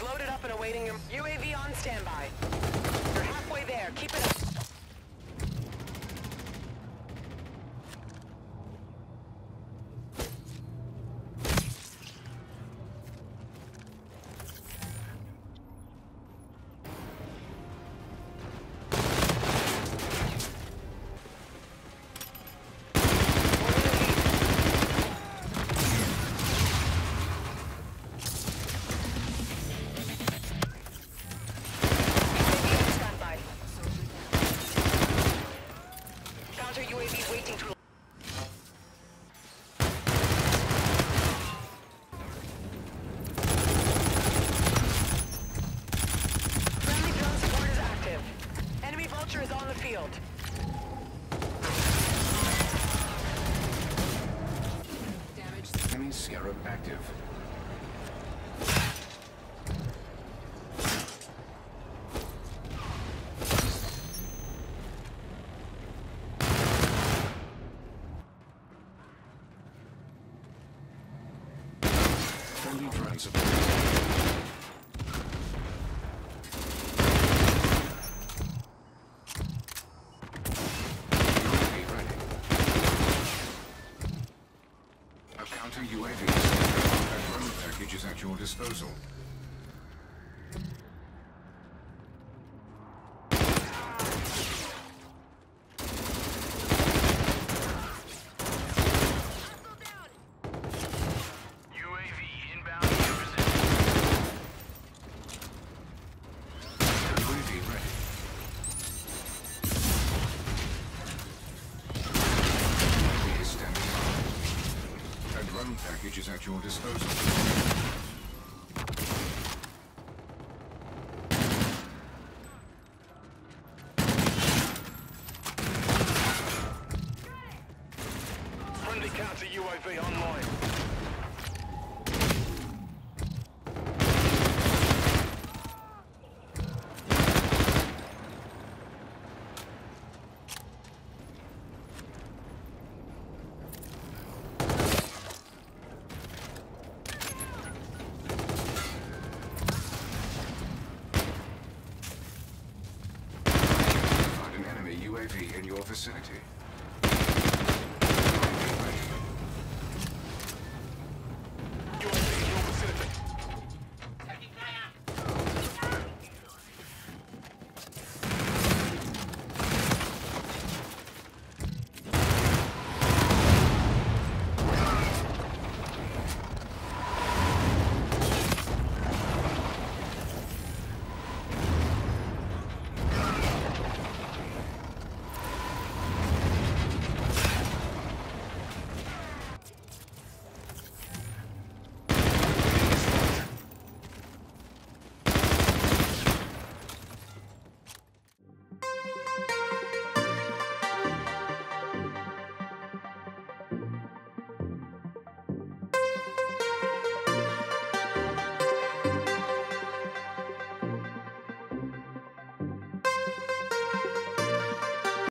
Hostage loaded up and awaiting him. UAV on standby. You're halfway there. Keep it up. UAV waiting to... Friendly drone support is active. Enemy Vulture is on the field. Damage. Enemy Scarab active. Friendly drone support. UAV ready. A counter UAV. A drone package is at your disposal. Package is at your disposal. Friendly counter UAV online. In your vicinity.